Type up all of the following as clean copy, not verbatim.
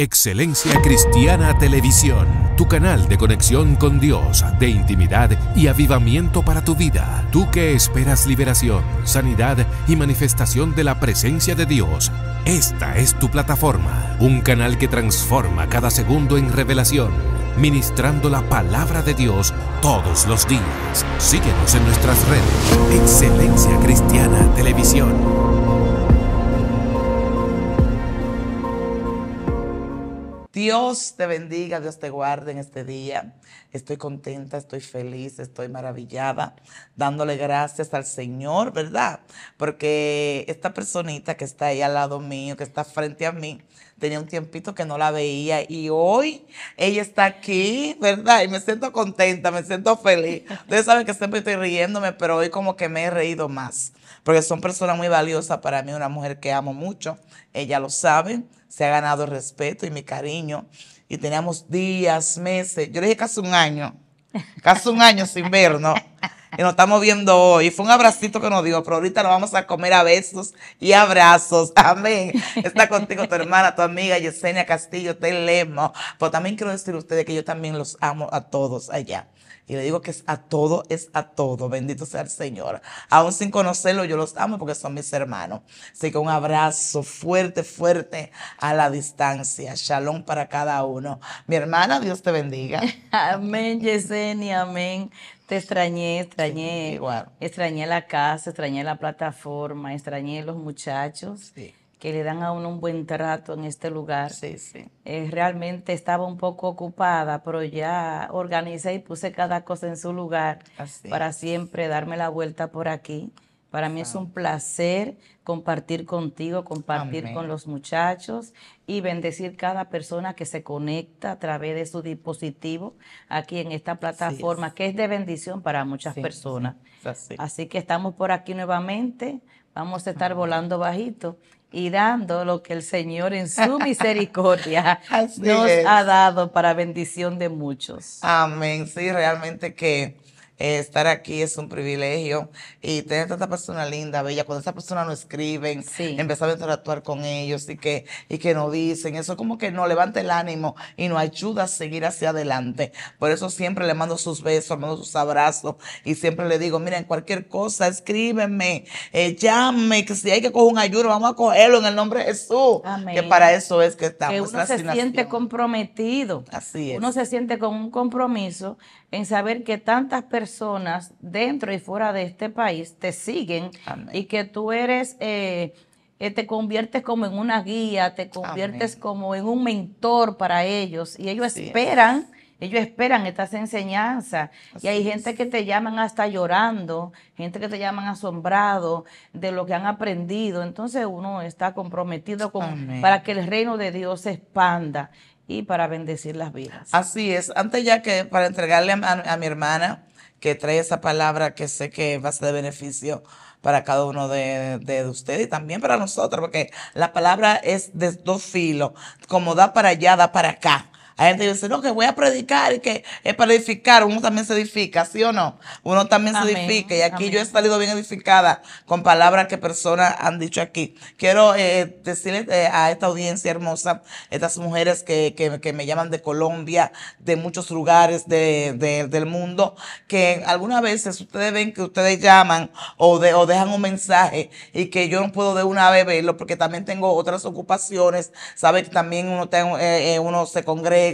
Excelencia Cristiana Televisión, tu canal de conexión con Dios, de intimidad y avivamiento para tu vida. Tú que esperas liberación, sanidad y manifestación de la presencia de Dios, esta es tu plataforma. Un canal que transforma cada segundo en revelación, ministrando la palabra de Dios todos los días. Síguenos en nuestras redes. Excelencia Cristiana Televisión. Dios te bendiga, Dios te guarde en este día. Estoy contenta, estoy feliz, estoy maravillada, dándole gracias al Señor, ¿verdad? Porque esta personita que está ahí al lado mío, que está frente a mí, tenía un tiempito que no la veía y hoy ella está aquí, ¿verdad? Y me siento contenta, me siento feliz. Ustedes saben que siempre estoy riéndome, pero hoy como que me he reído más, porque son personas muy valiosas para mí, una mujer que amo mucho, ella lo sabe. Se ha ganado el respeto y mi cariño. Y teníamos días, meses. Yo le dije casi un año sin vernos. Y nos estamos viendo hoy. Fue un abracito que nos dio, pero ahorita nos vamos a comer a besos y abrazos. Amén. Está contigo tu hermana, tu amiga Yesenia Castillo, te lemo. Pero también quiero decir a ustedes que yo también los amo a todos allá. Y le digo que es a todo, bendito sea el Señor. Aún sin conocerlo, yo los amo porque son mis hermanos. Así que un abrazo fuerte, fuerte a la distancia. Shalom para cada uno. Mi hermana, Dios te bendiga. Amén, Yesenia, amén. Te extrañé. Sí, igual. Extrañé la casa, extrañé la plataforma, extrañé los muchachos. Sí. Que le dan a uno un buen trato en este lugar. Sí, sí. Realmente estaba un poco ocupada, pero ya organicé y puse cada cosa en su lugar. Así para es. Siempre darme la vuelta por aquí. Para mí es un placer compartir contigo, compartir Amén. Con los muchachos y bendecir cada persona que se conecta a través de su dispositivo aquí en esta plataforma, que es de bendición para muchas personas. Así que estamos por aquí nuevamente, vamos a estar Amén. Volando bajito y dando lo que el Señor en su misericordia nos ha dado para bendición de muchos. Amén. Sí, realmente que estar aquí es un privilegio y tener tanta persona linda, bella. Cuando esa persona no escriben, empezar a interactuar con ellos y que nos dicen, eso como que nos levanta el ánimo y nos ayuda a seguir hacia adelante. Por eso siempre le mando sus besos, le mando sus abrazos y siempre le digo, miren, cualquier cosa, escríbenme, llámenme, que si hay que coger un ayuno, vamos a cogerlo en el nombre de Jesús. Amén. Que para eso es que estamos. Que uno se siente comprometido. Así es. Uno se siente con un compromiso en saber que tantas personas dentro y fuera de este país te siguen Amén. Y que tú eres, te conviertes como en una guía, te conviertes Amén. Como en un mentor para ellos y ellos esperan estas enseñanzas. Así y hay gente que te llaman hasta llorando, gente que te llaman asombrado de lo que han aprendido. Entonces uno está comprometido para que el reino de Dios se expanda y para bendecir las vidas. Así es. Antes ya que para entregarle a mi hermana que trae esa palabra que sé que va a ser de beneficio para cada uno de ustedes y también para nosotros, porque la palabra es de dos filos, como da para allá, da para acá. Hay gente que dice, no, que voy a predicar y que es para edificar. Uno también se edifica, ¿sí o no? Uno también se edifica. Y aquí yo he salido bien edificada con palabras que personas han dicho aquí. Quiero decirles a esta audiencia hermosa, estas mujeres que me llaman de Colombia, de muchos lugares del mundo, que algunas veces ustedes ven que ustedes llaman o dejan un mensaje y que yo no puedo de una vez verlo porque también tengo otras ocupaciones. Saben que también uno se congrega.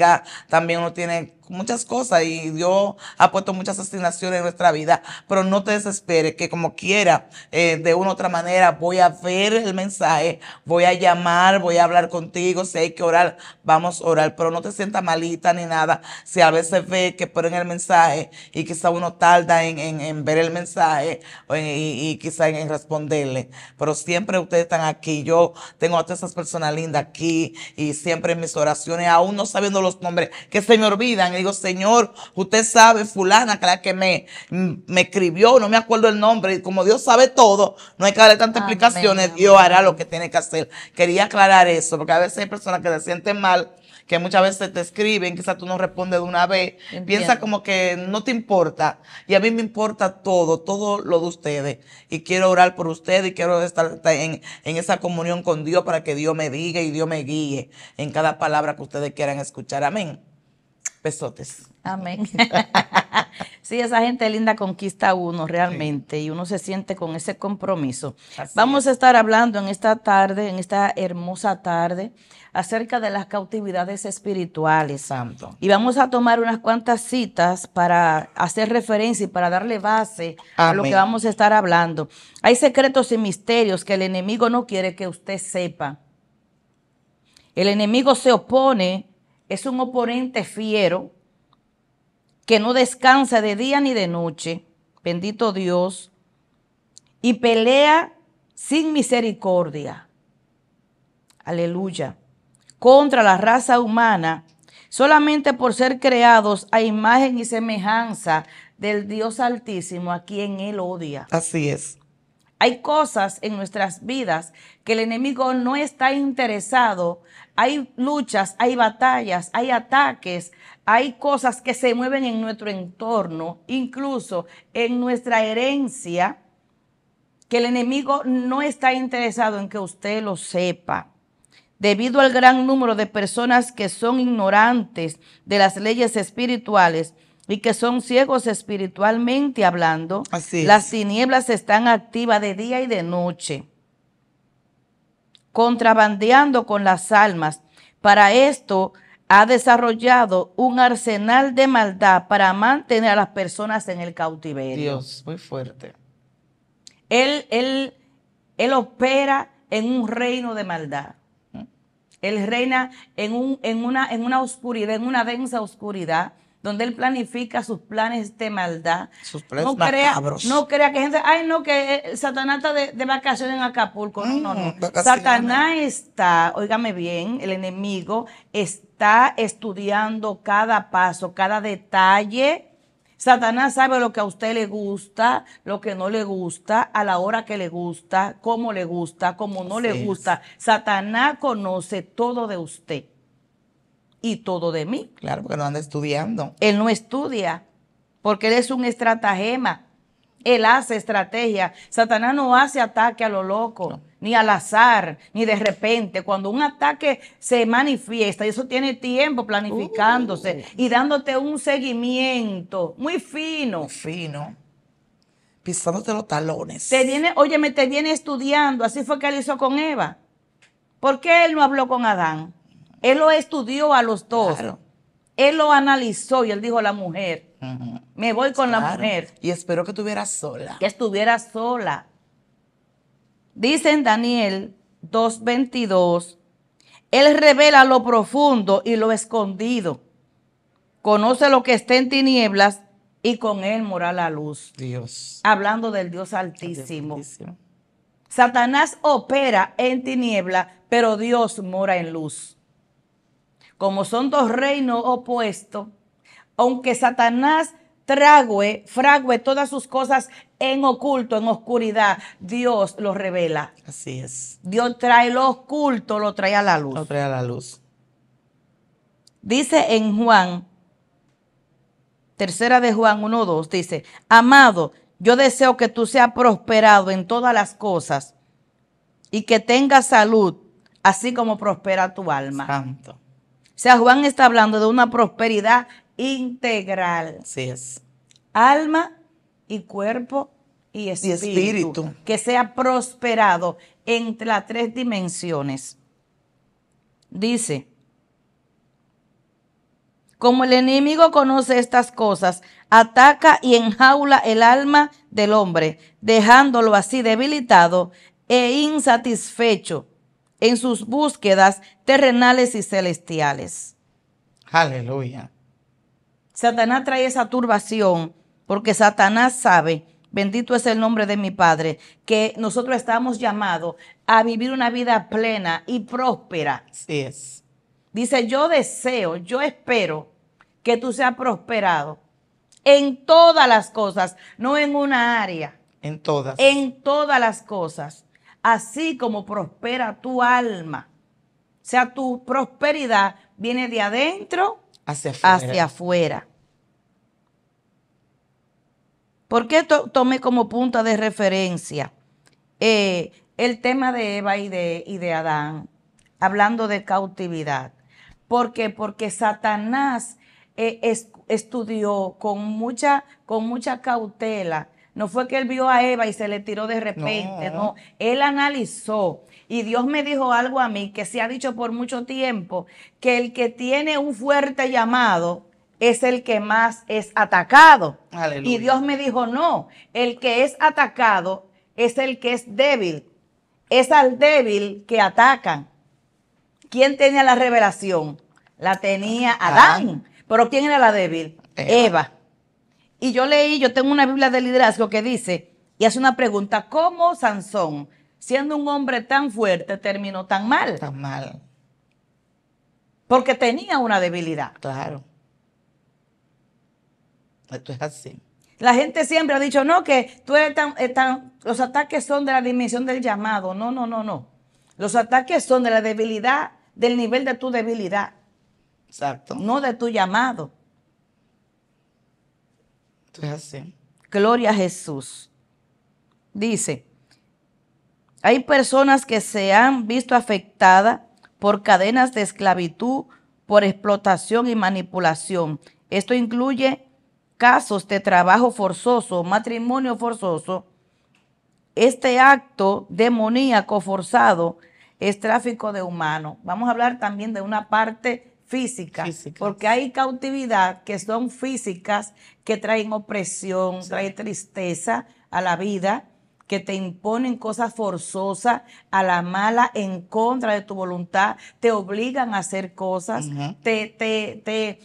También uno tiene muchas cosas y Dios ha puesto muchas asignaciones en nuestra vida, pero no te desesperes que como quiera, de una u otra manera voy a ver el mensaje, voy a llamar, voy a hablar contigo, si hay que orar, vamos a orar, pero no te sientas malita ni nada, si a veces ves que ponen el mensaje y quizá uno tarda en ver el mensaje y quizá en responderle, pero siempre ustedes están aquí, yo tengo a todas esas personas lindas aquí y siempre en mis oraciones, aún no sabiendo los nombres, que se me olvidan, le digo, Señor, usted sabe, fulana, que la que me escribió, no me acuerdo el nombre, y como Dios sabe todo, no hay que darle tantas explicaciones, Dios hará lo que tiene que hacer. Quería aclarar eso, porque a veces hay personas que se sienten mal, que muchas veces te escriben, quizás tú no respondes de una vez, entiendo. Piensa como que no te importa, y a mí me importa todo, todo lo de ustedes, y quiero orar por ustedes, y quiero estar en esa comunión con Dios para que Dios me diga y Dios me guíe en cada palabra que ustedes quieran escuchar, amén. Besotes. Amén. Sí, esa gente linda conquista a uno realmente, sí. Y uno se siente con ese compromiso. Así es. Vamos a estar hablando en esta tarde, en esta hermosa tarde, acerca de las cautividades espirituales. Santo. Y vamos a tomar unas cuantas citas para hacer referencia y para darle base a lo que vamos a estar hablando. Hay secretos y misterios que el enemigo no quiere que usted sepa. El enemigo se opone, es un oponente fiero que no descansa de día ni de noche, bendito Dios, y pelea sin misericordia, aleluya, contra la raza humana, solamente por ser creados a imagen y semejanza del Dios Altísimo, a quien Él odia. Así es. Hay cosas en nuestras vidas que el enemigo no está interesado. Hay luchas, hay batallas, hay ataques, hay cosas que se mueven en nuestro entorno, incluso en nuestra herencia, que el enemigo no está interesado en que usted lo sepa. Debido al gran número de personas que son ignorantes de las leyes espirituales y que son ciegos espiritualmente hablando, las tinieblas están activas de día y de noche, contrabandeando con las almas. Para esto ha desarrollado un arsenal de maldad para mantener a las personas en el cautiverio. Dios, muy fuerte. Él opera en un reino de maldad. Él reina en una oscuridad, en una densa oscuridad, donde él planifica sus planes de maldad. Sus planes macabros. No crea que gente, ay no, que Satanás está de vacaciones en Acapulco. No, no, no. Satanás está, óigame bien, el enemigo está estudiando cada paso, cada detalle. Satanás sabe lo que a usted le gusta, lo que no le gusta, a la hora que le gusta, cómo no le gusta. Satanás conoce todo de usted. Y todo de mí. Claro, porque no anda estudiando. Él no estudia, porque él es un estratagema. Él hace estrategia. Satanás no hace ataque a lo loco, no, ni al azar, ni de repente. Cuando un ataque se manifiesta, y eso tiene tiempo planificándose y dándote un seguimiento muy fino. Muy fino. Pisándote los talones. Te viene, óyeme, te viene estudiando. Así fue que él hizo con Eva. ¿Por qué él no habló con Adán? Él lo estudió a los dos. Claro. Él lo analizó y él dijo, la mujer, me voy con la mujer. Y esperó que estuviera sola. Que estuviera sola. Dice en Daniel 2:22, él revela lo profundo y lo escondido. Conoce lo que está en tinieblas y con él mora la luz. Dios. Hablando del Dios Altísimo. Dios Altísimo. Satanás opera en tinieblas, pero Dios mora en luz. Como son dos reinos opuestos, aunque Satanás frague todas sus cosas en oculto, en oscuridad, Dios lo revela. Así es. Dios trae lo oculto, lo trae a la luz. Lo trae a la luz. Dice en Juan, tercera de Juan 1:2, dice, amado, yo deseo que tú seas prosperado en todas las cosas y que tengas salud, así como prospera tu alma. Santo. O sea, Juan está hablando de una prosperidad integral. Así es. Alma y cuerpo y espíritu. Y espíritu. Que sea prosperado entre las tres dimensiones. Dice, como el enemigo conoce estas cosas, ataca y enjaula el alma del hombre, dejándolo así debilitado e insatisfecho en sus búsquedas terrenales y celestiales. Aleluya. Satanás trae esa turbación, porque Satanás sabe, bendito es el nombre de mi Padre, que nosotros estamos llamados a vivir una vida plena y próspera. Así es. Dice, yo deseo, yo espero que tú seas prosperado en todas las cosas, no en una área. En todas. En todas las cosas, así como prospera tu alma. O sea, tu prosperidad viene de adentro hacia afuera. ¿Por qué tomé como punta de referencia el tema de Eva y de Adán, hablando de cautividad? ¿Por qué? Porque Satanás estudió con mucha cautela. No fue que él vio a Eva y se le tiró de repente, no. Él analizó. Y Dios me dijo algo a mí que se ha dicho por mucho tiempo, que el que tiene un fuerte llamado es el que más es atacado. Aleluya. Y Dios me dijo, no, el que es atacado es el que es débil. Es al débil que atacan. ¿Quién tenía la revelación? La tenía Adán. ¿Pero quién era la débil? Eva. Y yo leí, yo tengo una Biblia de liderazgo que dice, y hace una pregunta, ¿cómo Sansón, siendo un hombre tan fuerte, terminó tan mal? Tan mal. Porque tenía una debilidad. Claro. Esto es así. La gente siempre ha dicho, no, que tú eres los ataques son de la dimensión del llamado. No, no, no, no. Los ataques son de la debilidad, del nivel de tu debilidad. Exacto. No de tu llamado. Esto es así. Gloria a Jesús. Dice, hay personas que se han visto afectadas por cadenas de esclavitud, por explotación y manipulación. Esto incluye casos de trabajo forzoso, matrimonio forzoso. Este acto demoníaco forzado es tráfico de humanos. Vamos a hablar también de una parte física, porque hay cautividad que son físicas, que traen opresión, sí, traen tristeza a la vida, que te imponen cosas forzosas a la mala en contra de tu voluntad, te obligan a hacer cosas, te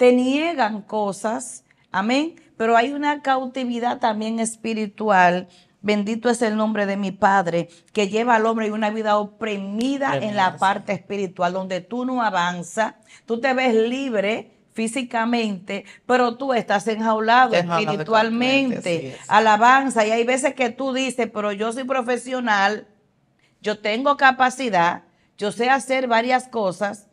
niegan cosas, amén, pero hay una cautividad también espiritual, bendito es el nombre de mi Padre, que lleva al hombre una vida oprimida en la parte espiritual, donde tú no avanzas, tú te ves libre físicamente, pero tú estás enjaulado espiritualmente. Alabanza, y hay veces que tú dices, pero yo soy profesional, yo tengo capacidad, yo sé hacer varias cosas,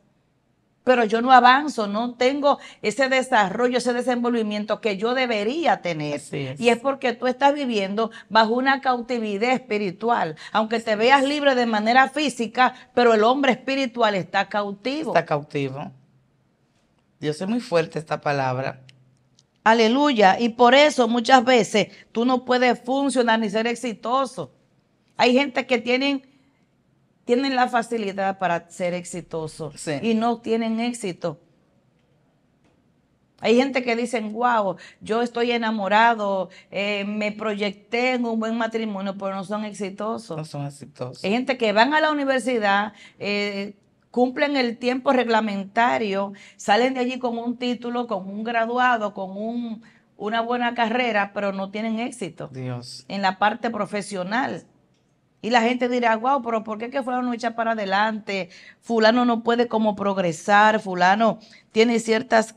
pero yo no avanzo, no tengo ese desarrollo, ese desenvolvimiento que yo debería tener. Es. Y es porque tú estás viviendo bajo una cautividad espiritual. Aunque te veas libre de manera física, pero el hombre espiritual está cautivo. Está cautivo. Dios es muy fuerte esta palabra. Aleluya. Y por eso muchas veces tú no puedes funcionar ni ser exitoso. Hay gente que tienen la facilidad para ser exitosos, sí, y no tienen éxito. Hay gente que dicen, wow, yo estoy enamorado, me proyecté en un buen matrimonio, pero no son exitosos. No son exitosos. Hay gente que van a la universidad, cumplen el tiempo reglamentario, salen de allí con un título, con un graduado, con una buena carrera, pero no tienen éxito, Dios, en la parte profesional. Y la gente dirá, wow, pero ¿por qué que fulano no echa para adelante? Fulano no puede como progresar, fulano tiene ciertas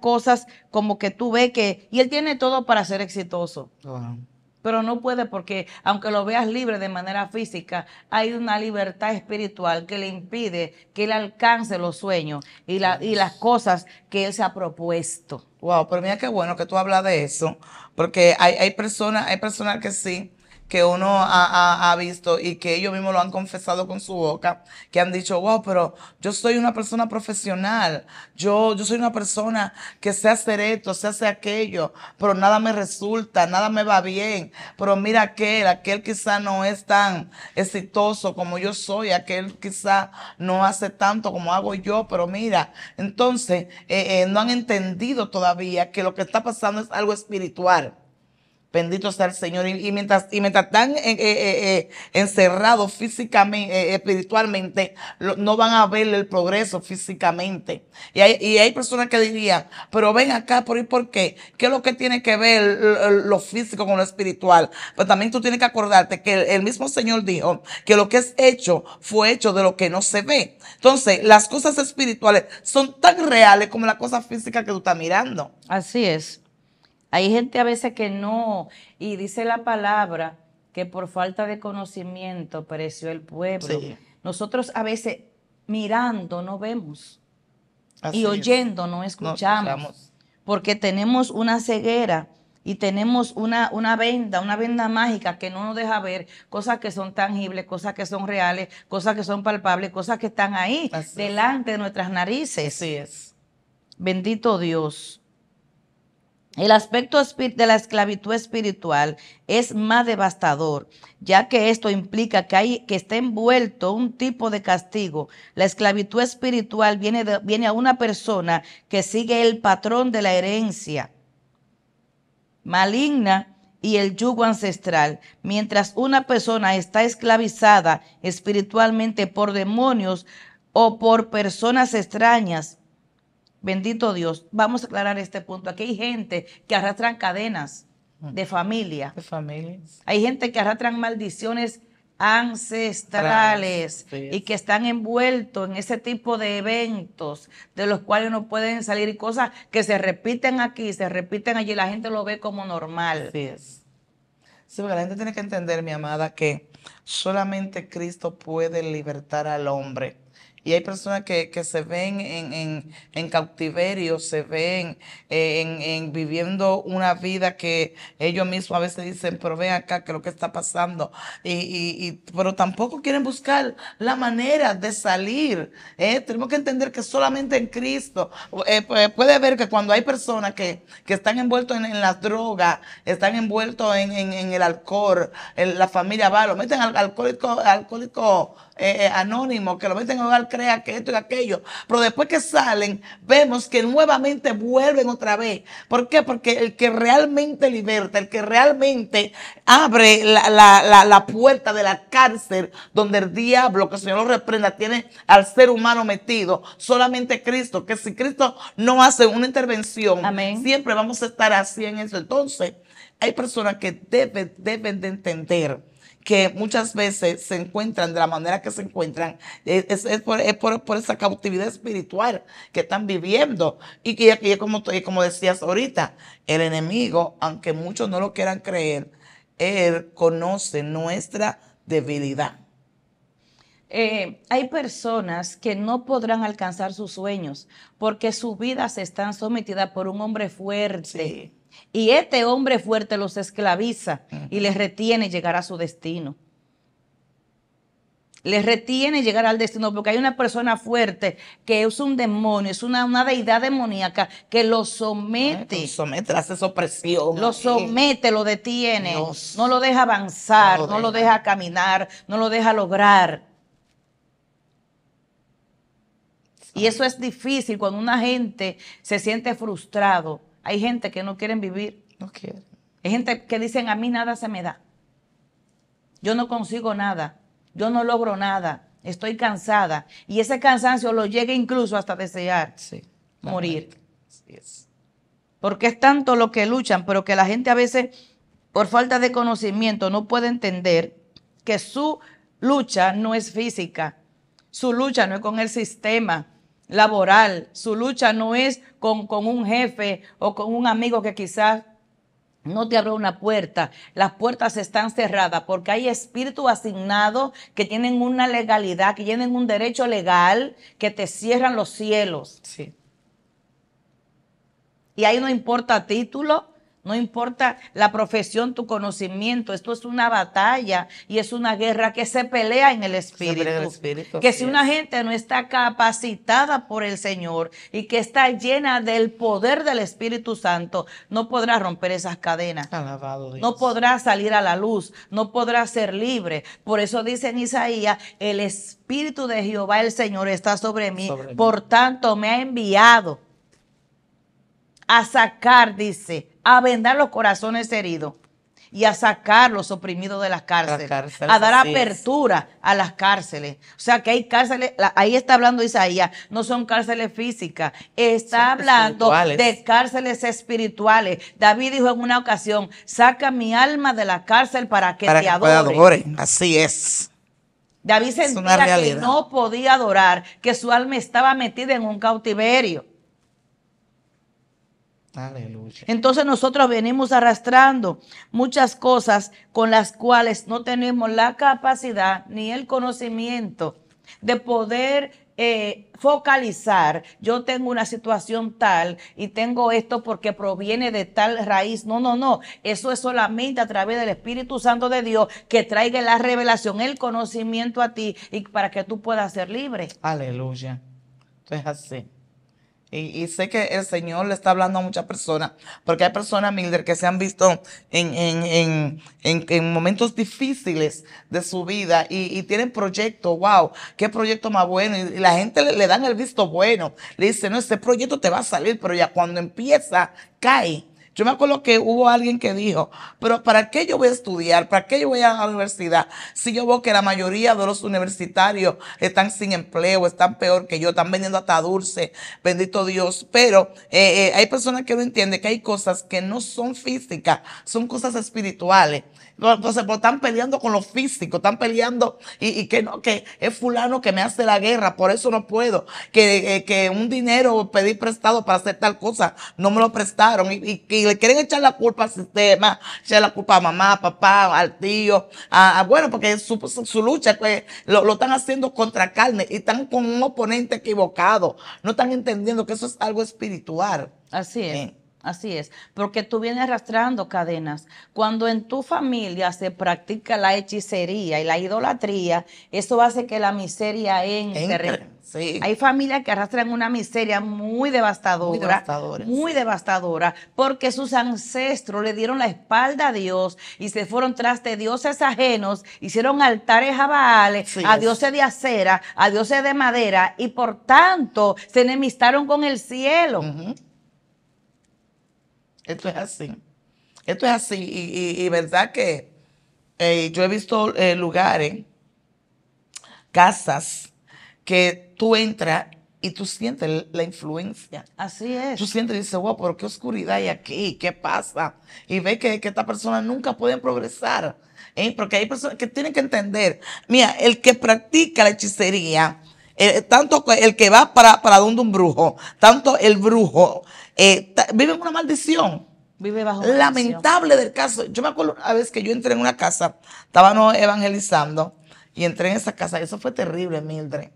cosas como que tú ves que... Y él tiene todo para ser exitoso, wow, pero no puede porque aunque lo veas libre de manera física, hay una libertad espiritual que le impide que él alcance los sueños y las cosas que él se ha propuesto. Wow, pero mira qué bueno que tú hablas de eso, porque hay personas que sí, que uno ha visto y que ellos mismos lo han confesado con su boca, que han dicho, wow, pero yo soy una persona profesional, yo soy una persona que sé hacer esto, sé hacer aquello, pero nada me resulta, nada me va bien, pero mira aquel quizá no es tan exitoso como yo soy, aquel quizá no hace tanto como hago yo, pero mira, entonces no han entendido todavía que lo que está pasando es algo espiritual. Bendito sea el Señor. Y mientras están encerrados físicamente, espiritualmente, no van a ver el progreso físicamente. Y hay personas que dirían, pero ven acá, ¿por qué? ¿Qué es lo que tiene que ver lo físico con lo espiritual? Pero también tú tienes que acordarte que el mismo Señor dijo que lo que es hecho fue hecho de lo que no se ve. Entonces, las cosas espirituales son tan reales como las cosas físicas que tú estás mirando. Así es. Hay gente a veces que no, y dice la palabra que por falta de conocimiento pereció el pueblo. Sí. Nosotros a veces mirando no vemos y oyendo no escuchamos, porque tenemos una ceguera y tenemos una venda mágica que no nos deja ver cosas que son tangibles, cosas que son reales, cosas que son palpables, cosas que están ahí delante de nuestras narices. Así es. Bendito Dios. El aspecto de la esclavitud espiritual es más devastador, ya que esto implica que está envuelto un tipo de castigo. La esclavitud espiritual viene a una persona que sigue el patrón de la herencia maligna y el yugo ancestral. Mientras una persona está esclavizada espiritualmente por demonios o por personas extrañas, bendito Dios, vamos a aclarar este punto. Aquí hay gente que arrastran cadenas de familia. De familias. Hay gente que arrastran maldiciones ancestrales y que están envueltos en ese tipo de eventos de los cuales no pueden salir, y cosas que se repiten aquí, se repiten allí, la gente lo ve como normal. Así es. Sí, porque la gente tiene que entender, mi amada, que solamente Cristo puede libertar al hombre. Y hay personas que se ven en cautiverio, se ven en viviendo una vida que ellos mismos a veces dicen, pero ven acá, que es lo que está pasando. Pero tampoco quieren buscar la manera de salir. Tenemos que entender que solamente en Cristo. Puede ver que cuando hay personas que están envueltos en las drogas, están envueltos en el alcohol, la familia va, lo meten al alcohólico anónimo, que lo meten en hogar, crea que esto y aquello, pero después que salen, vemos que nuevamente vuelven otra vez. ¿Por qué? Porque el que realmente liberta, el que realmente abre la puerta de la cárcel, donde el diablo, que el Señor lo reprenda, tiene al ser humano metido, solamente Cristo, que si Cristo no hace una intervención, amén, siempre vamos a estar así en eso. Entonces, hay personas que deben de entender que muchas veces se encuentran de la manera que se encuentran, es por esa cautividad espiritual que están viviendo. Y como decías ahorita, el enemigo, aunque muchos no lo quieran creer, él conoce nuestra debilidad. Hay personas que no podrán alcanzar sus sueños porque sus vidas están sometidas por un hombre fuerte. Sí. Y este hombre fuerte los esclaviza y les retiene llegar a su destino. Les retiene llegar al destino, porque hay una persona fuerte que es un demonio, es una deidad demoníaca que los somete. Los somete, hace esa opresión. Los somete, lo detiene, Dios, no lo deja avanzar, no lo deja caminar, no lo deja lograr. Y eso es difícil cuando una gente se siente frustrado. Hay gente que no quieren vivir. No quieren. Hay gente que dicen, a mí nada se me da. Yo no consigo nada. Yo no logro nada. Estoy cansada. Y ese cansancio lo llega incluso hasta desear morir. Así es. Porque es tanto lo que luchan, pero que la gente a veces, por falta de conocimiento, no puede entender que su lucha no es física. Su lucha no es con el sistema laboral, su lucha no es con un jefe o con un amigo que quizás no te abrió una puerta. Las puertas están cerradas porque hay espíritus asignados que tienen una legalidad, que tienen un derecho legal, que te cierran los cielos. Sí. Y ahí no importa título, no importa la profesión, tu conocimiento. Esto es una batalla y es una guerra que se pelea en el espíritu. Que si una gente no está capacitada por el Señor y que está llena del poder del Espíritu Santo, no podrá romper esas cadenas. Alabado Dios. No podrá salir a la luz, no podrá ser libre. Por eso dice en Isaías, el Espíritu de Jehová, el Señor, está sobre mí. Por tanto, me ha enviado a sacar, dice, a vendar los corazones heridos, y a sacar los oprimidos de las cárceles, a dar apertura a las cárceles. O sea que hay cárceles, ahí está hablando Isaías, no son cárceles físicas, está hablando de cárceles espirituales. David dijo en una ocasión, saca mi alma de la cárcel para que te adore. Así es. David sentía que no podía adorar, que su alma estaba metida en un cautiverio. Aleluya. Entonces nosotros venimos arrastrando muchas cosas con las cuales no tenemos la capacidad ni el conocimiento de poder focalizar. Yo tengo una situación tal y tengo esto porque proviene de tal raíz. No, no, no. Eso es solamente a través del Espíritu Santo de Dios que traiga la revelación, el conocimiento a ti y para que tú puedas ser libre. Aleluya. Entonces así. Y sé que el Señor le está hablando a muchas personas, porque hay personas, Mildred, que se han visto en momentos difíciles de su vida y tienen proyectos, wow, qué proyecto más bueno, y la gente le dan el visto bueno, le dice, no, ese proyecto te va a salir, pero ya cuando empieza, cae. Yo me acuerdo que hubo alguien que dijo, pero ¿para qué yo voy a estudiar? ¿Para qué yo voy a la universidad? Si yo veo que la mayoría de los universitarios están sin empleo, están peor que yo, están vendiendo hasta dulce, bendito Dios. Pero hay personas que no entienden que hay cosas que no son físicas, son cosas espirituales. Entonces, pues, están peleando con lo físico, están peleando y que no, que es fulano que me hace la guerra, por eso no puedo, que un dinero pedí prestado para hacer tal cosa, no me lo prestaron y le quieren echar la culpa al sistema, echar la culpa a mamá, a papá, al tío, bueno, porque su lucha pues, lo están haciendo contra carne y están con un oponente equivocado, no están entendiendo que eso es algo espiritual. Así es. Así es, porque tú vienes arrastrando cadenas. Cuando en tu familia se practica la hechicería y la idolatría, eso hace que la miseria entre. Sí. Hay familias que arrastran una miseria muy devastadora, muy devastadora, porque sus ancestros le dieron la espalda a Dios y se fueron tras de dioses ajenos, hicieron altares a Baales, a dioses de acera, a dioses de madera, y por tanto se enemistaron con el cielo. Esto es así. Esto es así. Y verdad que yo he visto lugares, casas, que tú entras y tú sientes la influencia. Así es. Tú sientes y dices, wow, pero qué oscuridad hay aquí, qué pasa. Y ves que estas personas nunca pueden progresar. Porque hay personas que tienen que entender. Mira, el que practica la hechicería, tanto el que va para donde un brujo, tanto el brujo, vive una maldición. Vive bajo maldición. Lamentable del caso. Yo me acuerdo una vez que yo entré en una casa, estábamos evangelizando, y entré en esa casa. Eso fue terrible, Mildred.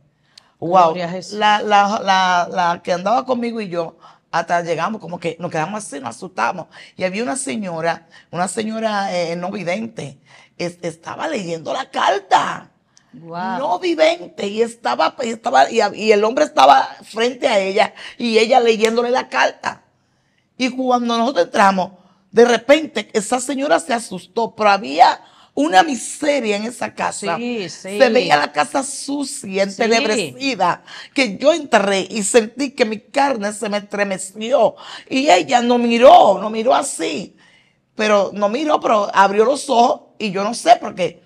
Wow. La que andaba conmigo y yo, hasta llegamos, como que nos quedamos así, nos asustamos. Y había una señora no vidente, estaba leyendo la carta. Wow. No vivente, y el hombre estaba frente a ella y ella leyéndole la carta. Y cuando nosotros entramos, de repente esa señora se asustó, pero había una miseria en esa casa. Sí, sí. Se veía la casa sucia, entenebrecida, que yo entré y sentí que mi carne se me estremeció. Y ella no miró así, pero abrió los ojos y yo no sé por qué.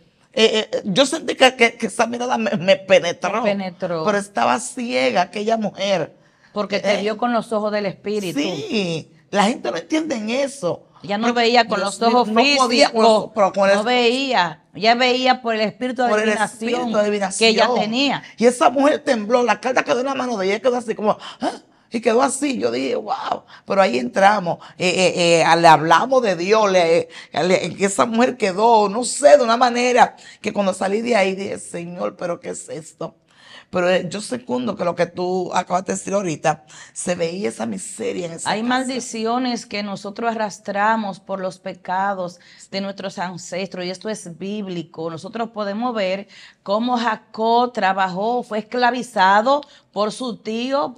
Yo sentí que esa mirada me penetró, pero estaba ciega aquella mujer. Porque te vio con los ojos del espíritu. Sí, la gente no entiende eso. Ya no veía con los ojos físicos, no veía, ya veía por el espíritu de adivinación que ella tenía. Y esa mujer tembló, la carta quedó en la mano de ella, quedó así como... ¿ah? Y quedó así, yo dije, wow, pero ahí entramos, le hablamos de Dios, esa mujer quedó, no sé, de una manera que cuando salí de ahí dije, Señor, pero ¿qué es esto? Pero yo secundo que lo que tú acabas de decir ahorita, se veía esa miseria en esa casa. Hay maldiciones que nosotros arrastramos por los pecados de nuestros ancestros, y esto es bíblico. Nosotros podemos ver cómo Jacob trabajó, fue esclavizado por su tío,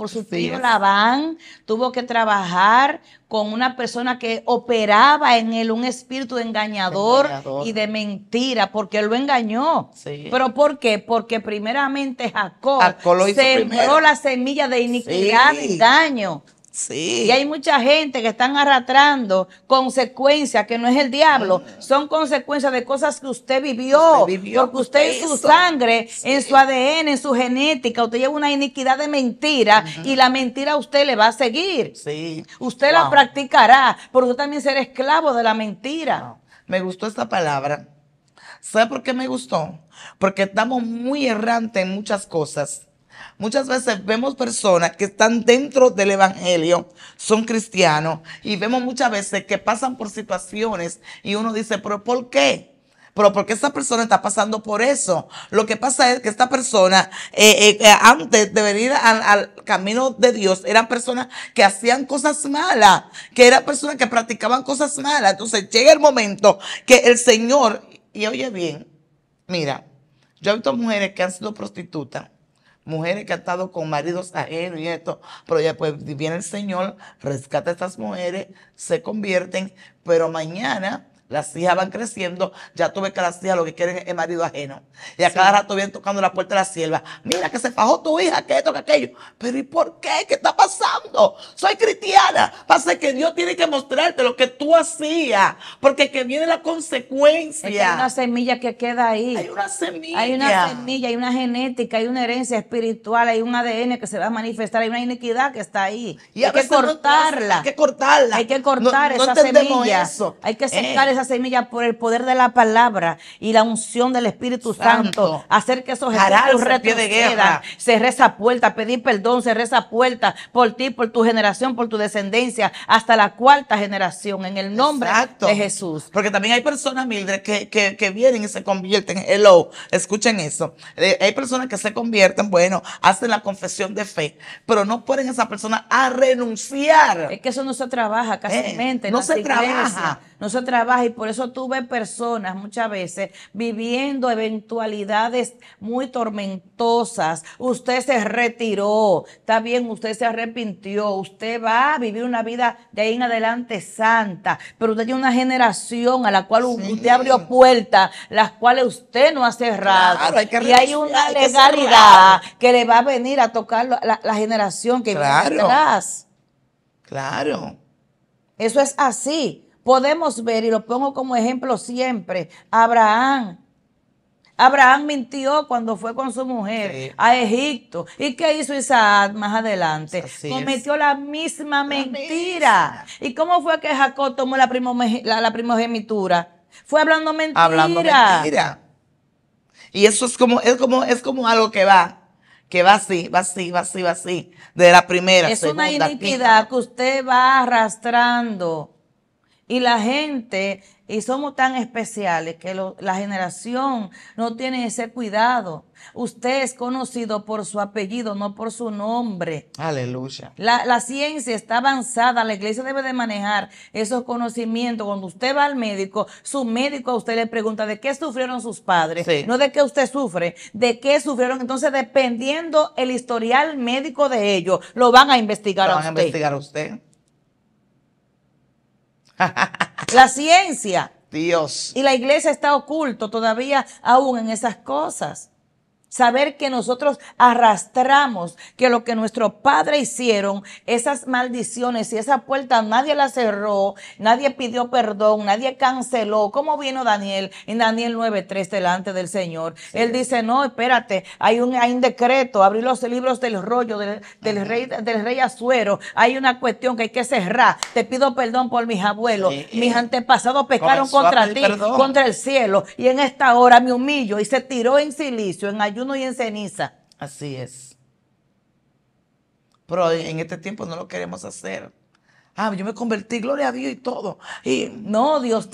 Labán, tuvo que trabajar con una persona que operaba en él un espíritu engañador y de mentira, porque él lo engañó. Sí. ¿Pero por qué? Porque primeramente Jacob sembró la semilla de iniquidad y daño. Sí. Y hay mucha gente que están arrastrando consecuencias que no es el diablo, son consecuencias de cosas que usted vivió porque usted en su sangre, en su ADN, en su genética, usted lleva una iniquidad de mentira y la mentira a usted le va a seguir. Sí. Usted la practicará, porque usted también será esclavo de la mentira. Wow. Me gustó esta palabra. ¿Sabe por qué me gustó? Porque estamos muy errantes en muchas cosas. Muchas veces vemos personas que están dentro del evangelio, son cristianos, y vemos muchas veces que pasan por situaciones y uno dice, ¿pero por qué? Pero porque esa persona está pasando por eso. Lo que pasa es que esta persona, antes de venir al camino de Dios, eran personas que hacían cosas malas, que eran personas que practicaban cosas malas. Entonces llega el momento que el Señor, y oye bien, mira, yo he visto mujeres que han sido prostitutas, mujeres que han estado con maridos ajenos y esto, pero ya pues viene el Señor, rescata a estas mujeres, se convierten, pero mañana las hijas van creciendo, ya tú ves que las hijas lo que quieren es marido ajeno. Y a cada rato vienen tocando la puerta de la sierva, mira que se fajó tu hija, que esto, que aquello. Pero ¿y por qué? ¿Qué está pasando? Soy cristiana. Pasa que Dios tiene que mostrarte lo que tú hacías, porque que viene la consecuencia. Es que hay una semilla que queda ahí. Hay una semilla. Hay una semilla, hay una genética, hay una herencia espiritual, hay un ADN que se va a manifestar, hay una iniquidad que está ahí. Y hay que cortarla. Hay que cortarla. Hay que cortar esa semilla. Eso. Hay que secar esa semilla por el poder de la palabra y la unción del Espíritu Santo, hacer que esos ejercicios retrocedan, cerré esa puerta, pedir perdón, cerré esa puerta por ti, por tu generación, por tu descendencia, hasta la 4ª generación, en el nombre de Jesús. Porque también hay personas, Mildred, que vienen y se convierten, escuchen eso, hay personas que se convierten, bueno, hacen la confesión de fe, pero no ponen a esa persona a renunciar. Es que eso no se trabaja casi en no se trabaja. No se trabaja y por eso tuve personas muchas veces viviendo eventualidades muy tormentosas. Usted se retiró, está bien, usted se arrepintió, usted va a vivir una vida de ahí en adelante santa, pero usted tiene una generación a la cual usted abrió puertas, las cuales usted no ha cerrado. Claro, hay una legalidad que le va a venir a tocar la generación que viene atrás. Claro. Eso es así. Podemos ver, y lo pongo como ejemplo siempre, Abraham. Abraham mintió cuando fue con su mujer a Egipto. ¿Y qué hizo Isaac más adelante? Cometió la misma mentira. ¿Y cómo fue que Jacob tomó la primogenitura? Fue hablando mentira. Hablando mentira. Y eso es como algo que va. Que va así, va así, va así, va así. De la primera, segunda, quinta. Es una iniquidad que usted va arrastrando. Y la gente, y somos tan especiales que la generación no tiene ese cuidado. Usted es conocido por su apellido, no por su nombre. Aleluya. La ciencia está avanzada, la iglesia debe de manejar esos conocimientos. Cuando usted va al médico, su médico a usted le pregunta de qué sufrieron sus padres, no de qué usted sufre, de qué sufrieron. Entonces, dependiendo el historial médico de ellos, lo van a investigar a usted. Lo van a investigar a usted. La ciencia. Dios. Y la iglesia está oculto todavía aún en esas cosas. Saber que nosotros arrastramos, que lo que nuestros padres hicieron, esas maldiciones y esa puerta nadie la cerró, nadie pidió perdón, nadie canceló. ¿Cómo vino Daniel? En Daniel 9:3 delante del Señor. Sí. Él dice, no, espérate, hay un decreto, abrí los libros del rollo del rey Asuero, hay una cuestión que hay que cerrar. Te pido perdón por mis abuelos, mis antepasados pecaron contra ti, contra el cielo, y en esta hora me humillo, y se tiró en silicio, en ayuno y en ceniza. Así es. Pero en este tiempo no lo queremos hacer. Ah, yo me convertí, gloria a Dios y todo. Y no, Dios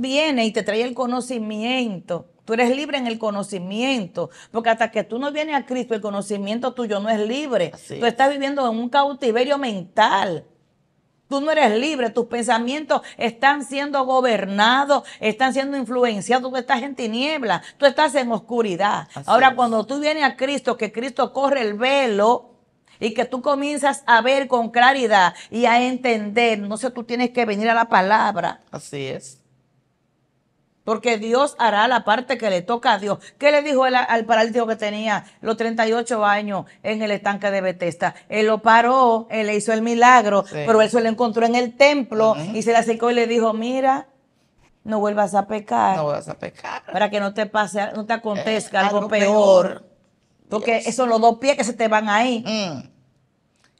viene y te trae el conocimiento. Tú eres libre en el conocimiento, porque hasta que tú no vienes a Cristo, el conocimiento tuyo no es libre. Tú estás viviendo en un cautiverio mental. Tú no eres libre, tus pensamientos están siendo gobernados, están siendo influenciados, tú estás en tinieblas, tú estás en oscuridad. Ahora, cuando tú vienes a Cristo, que Cristo corre el velo y que tú comienzas a ver con claridad y a entender, no sé, tú tienes que venir a la palabra. Así es. porque Dios hará la parte que le toca a Dios. ¿Qué le dijo al paralítico que tenía los 38 años en el estanque de Betesda? Él lo paró, él le hizo el milagro, sí, pero él se lo encontró en el templo, uh-huh, y se le acercó y le dijo, mira, no vuelvas a pecar. No vuelvas a pecar. Para que no te pase, no te acontezca algo peor. Porque Dios, son los dos pies que se te van ahí. Mm.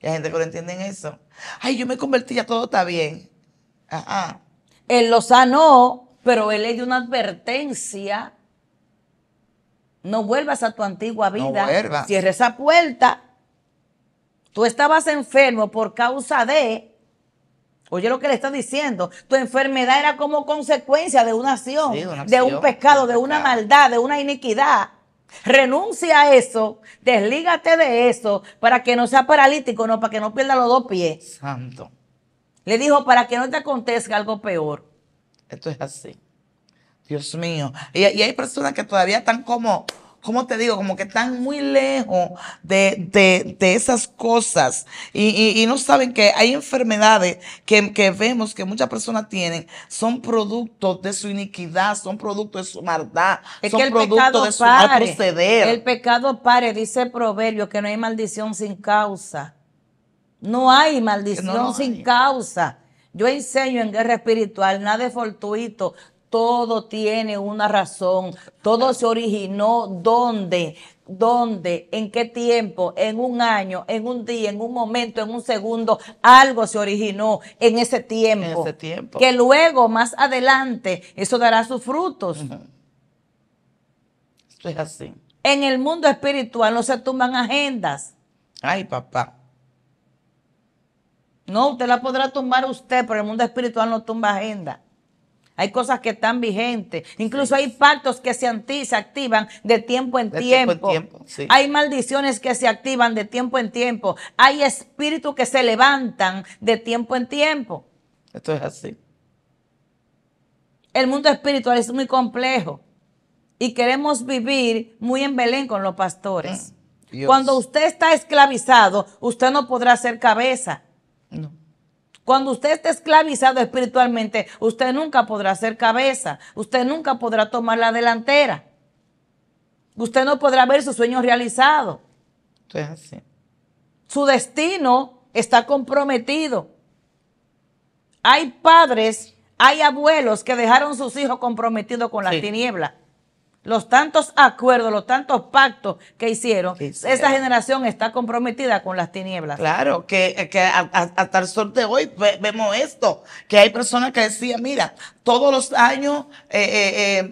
Y hay gente que no entienden eso. Ay, yo me convertí, ya todo está bien. Ajá. Él lo sanó, pero él le dio una advertencia. No vuelvas a tu antigua vida. No vuelvas. Cierra esa puerta. Tú estabas enfermo por causa de... Oye lo que le está diciendo. Tu enfermedad era como consecuencia de una acción, sí, una acción, de un pecado, de una maldad, de una iniquidad. Renuncia a eso, deslígate de eso, para que no sea paralítico, no, para que no pierda los dos pies. Santo. Le dijo, para que no te acontezca algo peor. Esto es así. Dios mío. Y hay personas que todavía están como... ¿Cómo te digo? Como que están muy lejos de esas cosas y no saben que hay enfermedades que vemos que muchas personas tienen, son productos de su iniquidad, son productos de su maldad, son productos de su mal proceder. El pecado pare, dice el proverbio, que no hay maldición sin causa. No hay maldición sin causa. Yo enseño en Guerra Espiritual, nada es fortuito. Todo tiene una razón, todo se originó, ¿dónde? ¿En qué tiempo? ¿En un año? ¿En un día? ¿En un momento? ¿En un segundo? Algo se originó en ese tiempo, que luego, más adelante, eso dará sus frutos. Uh-huh. Esto es así. En el mundo espiritual no se tumban agendas. Ay, papá. No, usted la podrá tumbar usted, pero el mundo espiritual no tumba agendas. Hay cosas que están vigentes. Incluso sí, hay pactos que se activan de tiempo en tiempo. Sí. Hay maldiciones que se activan de tiempo en tiempo. Hay espíritus que se levantan de tiempo en tiempo. Esto es así. El mundo espiritual es muy complejo. Y queremos vivir muy en Belén con los pastores. Dios. Cuando usted está esclavizado, usted no podrá hacer cabeza. No. Cuando usted esté esclavizado espiritualmente, usted nunca podrá ser cabeza. Usted nunca podrá tomar la delantera. Usted no podrá ver sus sueños realizados. Entonces, su destino está comprometido. Hay padres, hay abuelos que dejaron sus hijos comprometidos con las tinieblas. Los tantos acuerdos, los tantos pactos que hicieron, esa generación está comprometida con las tinieblas. Claro, que hasta el sol de hoy vemos esto, que hay personas que decían, mira, todos los años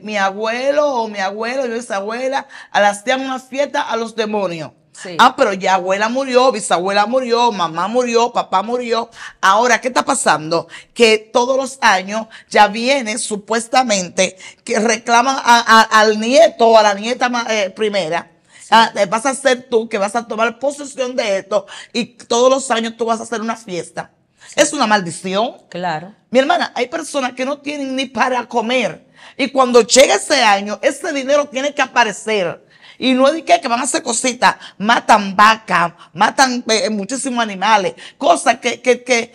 mi abuelo o mi abuelo y bisabuela hacían una fiesta a los demonios. Sí. Ah, pero ya abuela murió, bisabuela murió, mamá murió, papá murió. Ahora, ¿qué está pasando? Que todos los años ya viene supuestamente que reclaman al nieto o a la nieta primera. Sí. Ah, vas a ser tú que vas a tomar posesión de esto y todos los años tú vas a hacer una fiesta. Sí. Es una maldición. Claro. Mi hermana, hay personas que no tienen ni para comer y cuando llega ese año, ese dinero tiene que aparecer. Y no es de que van a hacer cositas, matan vacas, matan muchísimos animales, cosas que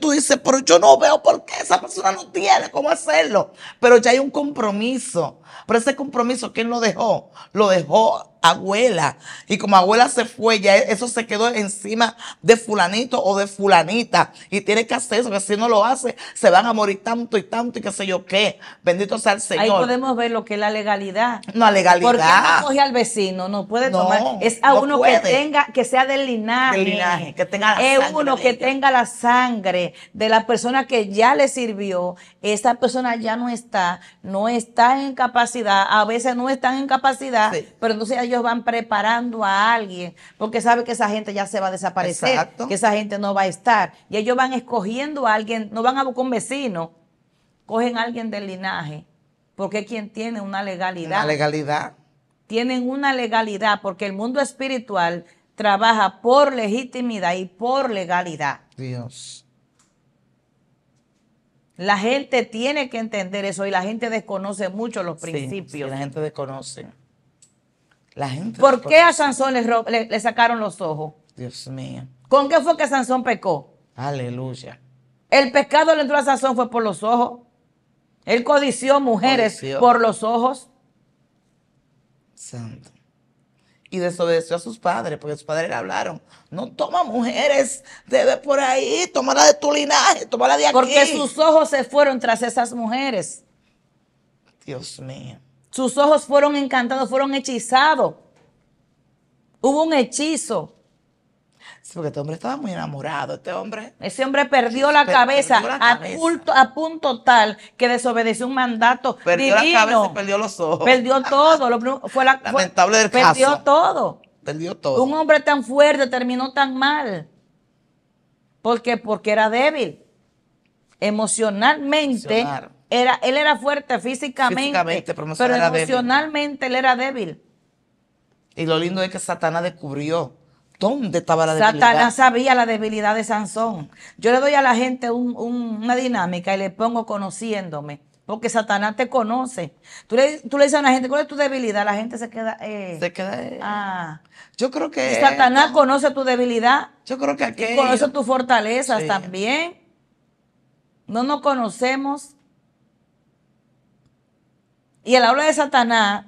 tú dices, pero yo no veo por qué esa persona no tiene cómo hacerlo. Pero ya hay un compromiso. Pero ese compromiso, ¿quién lo dejó? Lo dejó abuela. Y como abuela se fue, ya eso se quedó encima de fulanito o de fulanita. Y tiene que hacer eso, que si no lo hace, se van a morir tanto y tanto y qué sé yo qué. Bendito sea el Señor. Ahí podemos ver lo que es la legalidad. No, legalidad. Porque no coge al vecino, no puede tomar. Es a uno que tenga, que sea del linaje. Del linaje, que tenga la sangre. Es uno que tenga la sangre de la persona que ya le sirvió. Esa persona ya no está en capacidad. A veces no están en capacidad, pero entonces ellos van preparando a alguien porque sabe que esa gente ya se va a desaparecer. Exacto. Que esa gente no va a estar y ellos van escogiendo a alguien, no van a buscar un vecino, cogen a alguien del linaje porque es quien tiene una legalidad. Una legalidad. Tienen una legalidad porque el mundo espiritual trabaja por legitimidad y por legalidad. Dios. La gente tiene que entender eso y la gente desconoce mucho los principios. Sí, la gente desconoce. ¿Por qué a Sansón le sacaron los ojos? Dios mío. ¿Con qué fue que Sansón pecó? Aleluya. El pecado le entró a Sansón fue por los ojos. Él codició mujeres por los ojos. Santo. Y desobedeció a sus padres, porque sus padres le hablaron. No toma mujeres, debe por ahí, tómala de tu linaje, tómala de aquí. Porque sus ojos se fueron tras esas mujeres. Dios mío. Sus ojos fueron encantados, fueron hechizados. Hubo un hechizo. Sí, porque este hombre estaba muy enamorado, este hombre. Ese hombre perdió la cabeza, a punto tal que desobedeció un mandato divino. Perdió la cabeza y perdió los ojos. Perdió todo. Lamentable del caso. Perdió todo. Perdió todo. Un hombre tan fuerte terminó tan mal. ¿Por qué? Porque era débil. Emocionalmente. Él era fuerte físicamente pero emocionalmente él era débil. Y lo lindo es que Satanás descubrió dónde estaba la debilidad. Satanás sabía la debilidad de Sansón. Yo le doy a la gente una dinámica y le pongo conociéndome, porque Satanás te conoce. Tú le dices a la gente, ¿cuál es tu debilidad? La gente se queda... Yo creo que... Satanás conoce tu debilidad. Yo creo que aquí... Conoce tus fortalezas también. No nos conocemos. Y el habla de Satanás...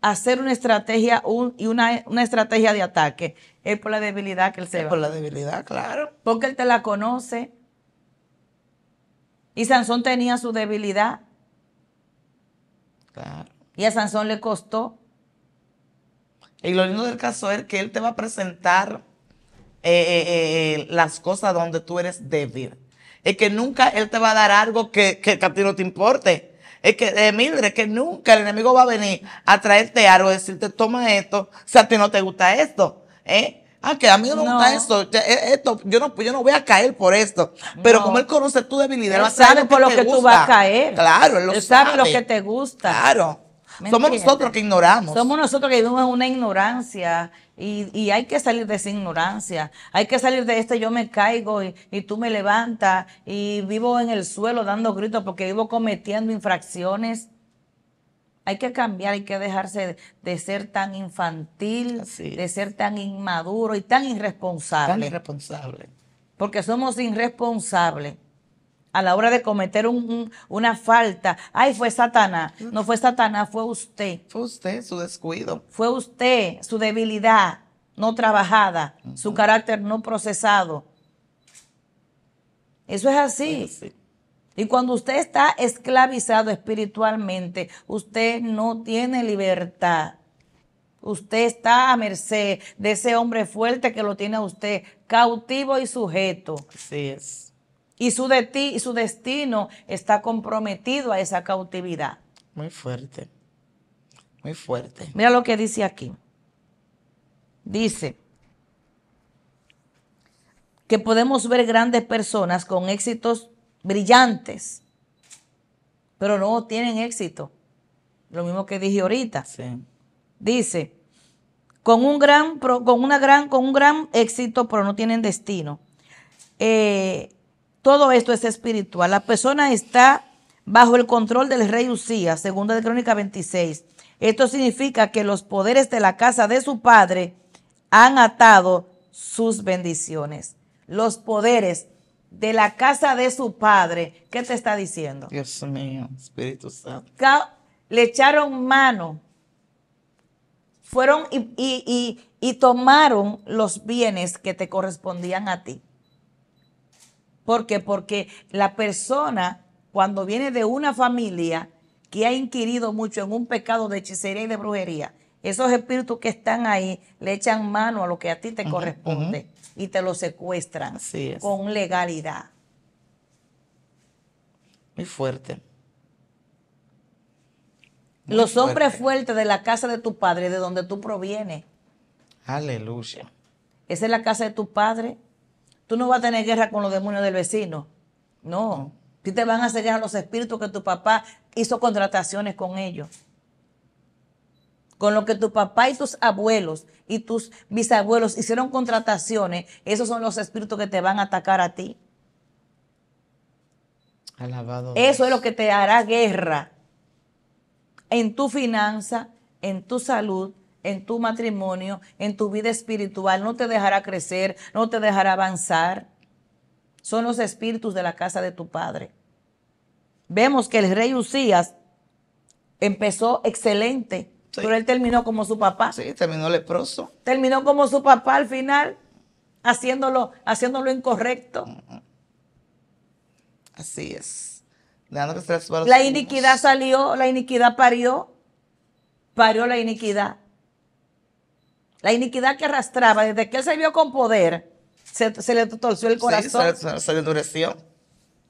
hacer una estrategia una estrategia de ataque. Es por la debilidad que él se va. Es por la debilidad, claro. Porque él te la conoce. Y Sansón tenía su debilidad. Claro. Y a Sansón le costó. Y lo lindo del caso es que él te va a presentar las cosas donde tú eres débil. Es que nunca él te va a dar algo que a ti no te importe. Es que, Mildred, que nunca el enemigo va a venir a traerte algo, decirte, toma esto, si a ti no te gusta esto, que a mí no me gusta esto, yo no voy a caer por esto. Pero como él conoce tu debilidad, él sabe por lo que tú vas a caer. Claro, él sabe lo que te gusta. Claro. Somos nosotros que ignoramos. Somos nosotros que vivimos una ignorancia y hay que salir de esa ignorancia. Hay que salir de yo me caigo y tú me levantas y vivo en el suelo dando gritos porque vivo cometiendo infracciones. Hay que cambiar, hay que dejarse de ser tan infantil, de ser tan inmaduro y tan irresponsable. Tan irresponsable. Porque somos irresponsables. A la hora de cometer una falta. Ay, fue Satanás. No fue Satanás, fue usted. Fue usted, su descuido. Fue usted, su debilidad no trabajada, su carácter no procesado. Eso es así. Sí, sí. Y cuando usted está esclavizado espiritualmente, usted no tiene libertad. Usted está a merced de ese hombre fuerte que lo tiene a usted cautivo y sujeto. Así es. Y su destino está comprometido a esa cautividad. Muy fuerte. Muy fuerte. Mira lo que dice aquí. Dice que podemos ver grandes personas con éxitos brillantes, pero no tienen éxito. Lo mismo que dije ahorita. Sí. Dice, con un gran éxito, pero no tienen destino. Todo esto es espiritual. La persona está bajo el control del rey Usías, 2 Crónicas 26. Esto significa que los poderes de la casa de su padre han atado sus bendiciones. Los poderes de la casa de su padre. ¿Qué te está diciendo? Dios mío, Espíritu Santo. Le echaron mano. Fueron y tomaron los bienes que te correspondían a ti. ¿Por qué? Porque la persona, cuando viene de una familia que ha inquirido mucho en un pecado de hechicería y de brujería, esos espíritus que están ahí le echan mano a lo que a ti te corresponde y te lo secuestran con legalidad. Muy fuerte. Los hombres fuertes de la casa de tu padre, de donde tú provienes. Aleluya. Esa es la casa de tu padre. Tú no vas a tener guerra con los demonios del vecino. No. Sí te van a hacer guerra los espíritus que tu papá hizo contrataciones con ellos. Con lo que tu papá y tus abuelos y tus bisabuelos hicieron contrataciones, esos son los espíritus que te van a atacar a ti. Alabado Dios. Eso es lo que te hará guerra en tu finanza, en tu salud, en tu matrimonio, en tu vida espiritual. No te dejará crecer, no te dejará avanzar. Son los espíritus de la casa de tu padre. vemos que el rey Usías empezó excelente, sí, pero él terminó como su papá. Sí, terminó leproso. Terminó como su papá al final, haciéndolo incorrecto. Así es. Dejando que se resbala. La iniquidad salió, la iniquidad parió la iniquidad. La iniquidad que arrastraba, desde que él se vio con poder, se le torció el corazón. Sí, se le endureció.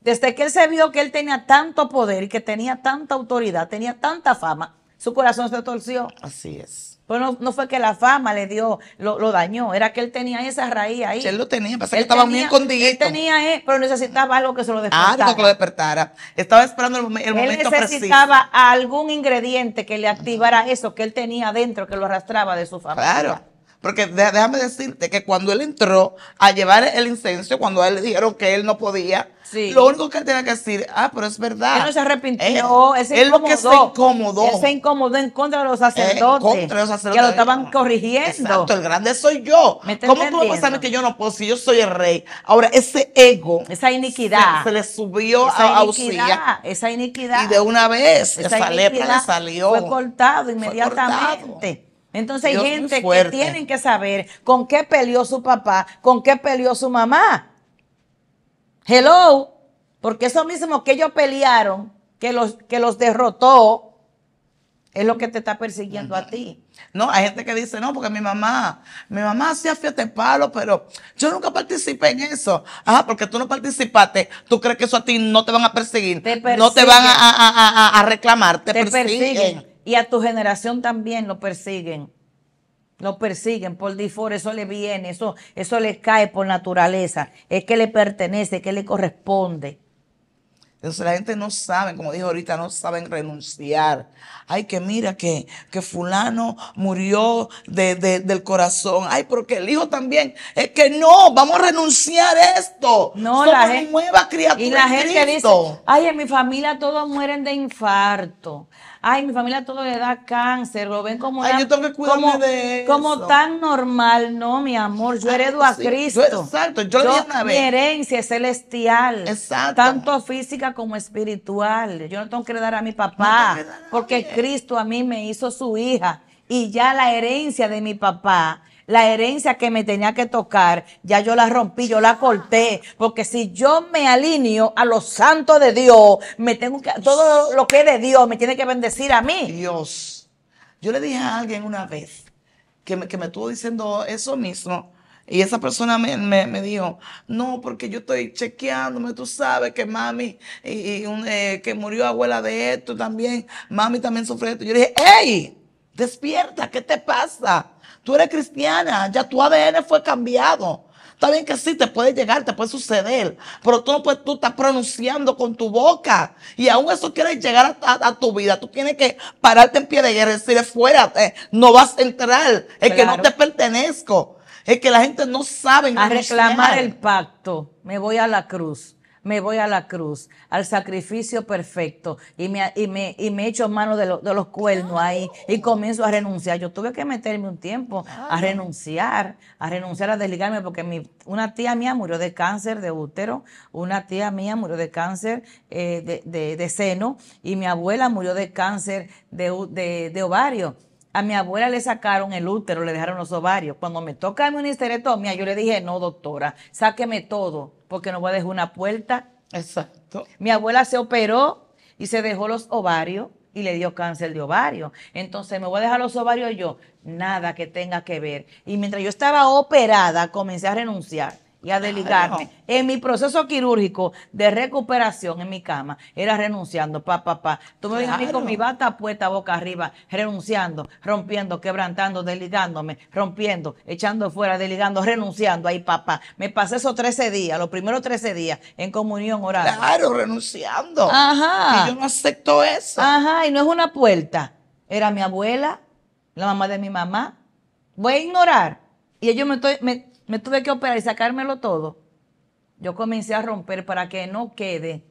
Desde que él se vio que él tenía tanto poder y que tenía tanta autoridad, tenía tanta fama, su corazón se torció. Así es. Pero no fue que la fama le dio, lo dañó, era que él tenía esa raíz ahí. Él lo tenía, pasa que estaba muy escondido. Él tenía, pero necesitaba algo que se lo despertara. Algo que lo despertara. Estaba esperando el momento preciso. Él necesitaba algún ingrediente que le activara eso que él tenía adentro, que lo arrastraba de su fama. Claro. Porque déjame decirte que cuando él entró a llevar el incenso, cuando a él le dijeron que él no podía, sí, lo único que él tenía que decir, ah, pero es verdad. Él no se arrepintió, él lo que se incomodó. Él se incomodó en contra de los sacerdotes. En contra de los sacerdotes. Que lo estaban corrigiendo. Exacto, el grande soy yo. ¿Cómo tú vas a pensar que yo no puedo si yo soy el rey? Ahora, ese ego, esa iniquidad, se le subió a Usía. Esa iniquidad. Y de una vez, esa lepra le salió. Fue cortado inmediatamente. Entonces hay gente que tienen que saber con qué peleó su papá, con qué peleó su mamá. Hello, porque eso mismo que ellos pelearon, que los derrotó, es lo que te está persiguiendo a ti. No, hay gente que dice, no, porque mi mamá hacía fiesta de palo, pero yo nunca participé en eso. Ajá, porque tú no participaste, tú crees que eso a ti no te van a perseguir, no te van a reclamar, te persiguen. Y a tu generación también lo persiguen por default, eso le viene, eso le cae por naturaleza, es que le pertenece, que le corresponde. Entonces la gente no sabe, como dijo ahorita, no saben renunciar. Ay, que mira que fulano murió del corazón. Ay, porque el hijo también. Es que no, vamos a renunciar a esto. No, somos nuevas criaturas. Y la gente dice, ay, en mi familia todos mueren de infarto. Ay, en mi familia todo le da cáncer. Lo ven como, ay, yo tengo que cuidarme de eso. Como tan normal. No, mi amor, yo heredo a Cristo. Exacto, yo le di una vez. Mi herencia es celestial. Exacto. Tanto física como espiritual. Yo no tengo que heredar a mi papá, porque Cristo a mí me hizo su hija, y ya la herencia de mi papá, la herencia que me tenía que tocar, ya yo la rompí, yo la corté, porque si yo me alineo a los santos de Dios, todo lo que es de Dios me tiene que bendecir a mí. Dios, yo le dije a alguien una vez que me estuvo diciendo eso mismo. Y esa persona me dijo, no, porque yo estoy chequeándome, tú sabes que mami, que murió abuela de esto también, mami también sufre esto. Yo le dije, hey, despierta, ¿qué te pasa? Tú eres cristiana, ya tu ADN fue cambiado. Está bien que sí, te puede llegar, te puede suceder, pero tú estás pronunciando con tu boca y aún eso quieres llegar a tu vida. Tú tienes que pararte en pie de guerra y decir, fuérate, no vas a entrar, es claro, que no te pertenezco. Es que la gente no sabe a reclamar el pacto. Me voy a la cruz, me voy a la cruz, al sacrificio perfecto, y me echo mano de los cuernos, claro, ahí, y comienzo a renunciar. Yo tuve que meterme un tiempo, claro, a renunciar, a desligarme, porque una tía mía murió de cáncer de útero, una tía mía murió de cáncer de seno, y mi abuela murió de cáncer de ovario. A mi abuela le sacaron el útero, le dejaron los ovarios. Cuando me toca mi histerectomía, yo le dije, no, doctora, sáqueme todo, porque no voy a dejar una puerta. Exacto. Mi abuela se operó y se dejó los ovarios y le dio cáncer de ovario. Entonces, ¿me voy a dejar los ovarios yo? Nada que tenga que ver. Y mientras yo estaba operada, comencé a renunciar y a desligarme. Claro. En mi proceso quirúrgico de recuperación en mi cama, era renunciando, Tú me ves a mí con mi bata puesta boca arriba, renunciando, rompiendo, quebrantando, desligándome, rompiendo, echando fuera, desligando, renunciando. Ahí, me pasé esos 13 días, los primeros 13 días, en comunión oral. Claro, renunciando. Ajá. Y yo no acepto eso. Ajá, y no es una puerta. Era mi abuela, la mamá de mi mamá. Voy a ignorar. Y ellos me tuve que operar y sacármelo todo. Yo comencé a romper para que no quede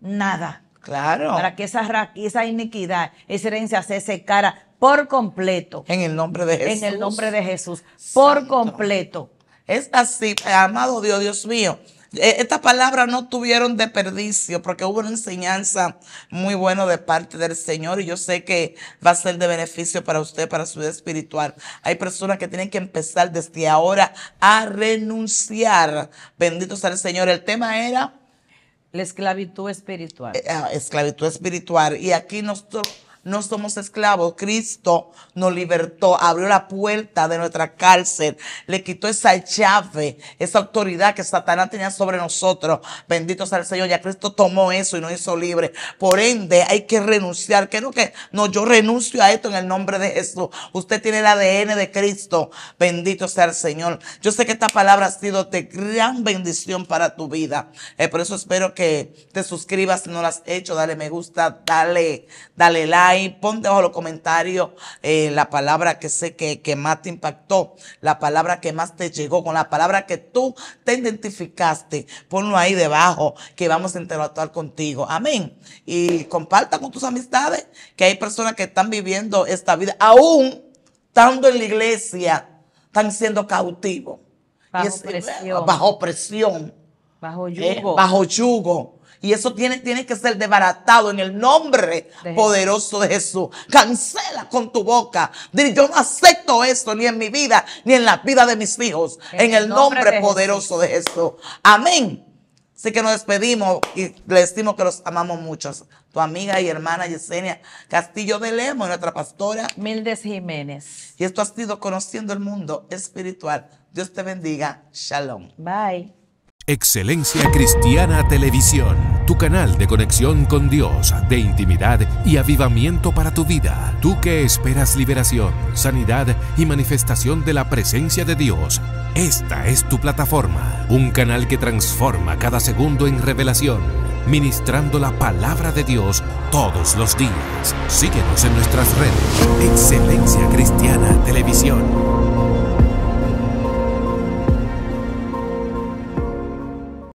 nada. Claro. Para que esa iniquidad, esa herencia se secara por completo. En el nombre de Jesús. En el nombre de Jesús. Santo. Por completo. Es así, amado Dios mío. Estas palabras no tuvieron desperdicio porque hubo una enseñanza muy buena de parte del Señor y yo sé que va a ser de beneficio para usted, para su vida espiritual. Hay personas que tienen que empezar desde ahora a renunciar. Bendito sea el Señor. El tema era la esclavitud espiritual. Esclavitud espiritual. Y aquí nosotros no somos esclavos. Cristo nos libertó, abrió la puerta de nuestra cárcel, le quitó esa llave, esa autoridad que Satanás tenía sobre nosotros. Bendito sea el Señor. Ya Cristo tomó eso y nos hizo libre. Por ende, hay que renunciar. ¿Qué es lo que? No, yo renuncio a esto en el nombre de Jesús. Usted tiene el ADN de Cristo. Bendito sea el Señor. Yo sé que esta palabra ha sido de gran bendición para tu vida. Por eso espero que te suscribas si no lo has hecho. Dale me gusta, dale like. Ahí, pon debajo los comentarios la palabra que sé que más te impactó, la palabra que más te llegó, con la palabra que tú te identificaste. Ponlo ahí debajo que vamos a interactuar contigo. Amén. Y comparta con tus amistades que hay personas que están viviendo esta vida, aún estando en la iglesia, están siendo cautivos. Bajo presión. Bajo yugo. Bajo yugo. Y eso tiene que ser desbaratado en el nombre poderoso de Jesús. Cancela con tu boca. Dile, yo no acepto esto ni en mi vida, ni en la vida de mis hijos. En el nombre poderoso de Jesús. Amén. Así que nos despedimos y le decimos que los amamos mucho. Tu amiga y hermana Yesenia Castillo de Lemos, nuestra pastora Mildred Jiménez. Y esto ha sido Conociendo el Mundo Espiritual. Dios te bendiga. Shalom. Bye. Excelencia Cristiana Televisión, tu canal de conexión con Dios, de intimidad y avivamiento para tu vida. Tú que esperas liberación, sanidad y manifestación de la presencia de Dios, esta es tu plataforma. Un canal que transforma cada segundo en revelación, ministrando la palabra de Dios todos los días. Síguenos en nuestras redes. Excelencia Cristiana Televisión.